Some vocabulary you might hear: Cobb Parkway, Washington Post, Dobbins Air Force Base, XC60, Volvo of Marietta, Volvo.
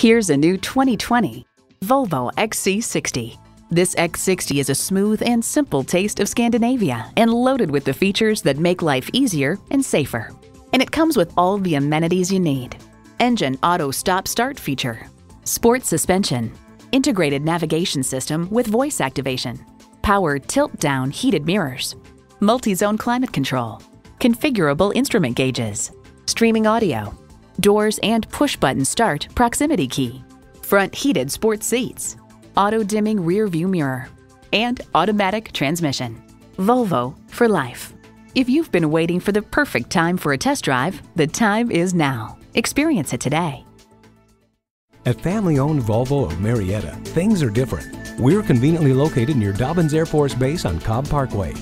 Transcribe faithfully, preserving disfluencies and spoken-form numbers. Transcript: Here's a new twenty twenty Volvo X C sixty. This X sixty is a smooth and simple taste of Scandinavia and loaded with the features that make life easier and safer. And it comes with all the amenities you need. Engine auto stop-start feature, sport suspension, integrated navigation system with voice activation, power tilt-down heated mirrors, multi-zone climate control, configurable instrument gauges, streaming audio, doors and push-button start proximity key, front heated sport seats, auto-dimming rear view mirror, and automatic transmission. Volvo for life. If you've been waiting for the perfect time for a test drive, the time is now. Experience it today. At family-owned Volvo of Marietta, things are different. We're conveniently located near Dobbins Air Force Base on Cobb Parkway.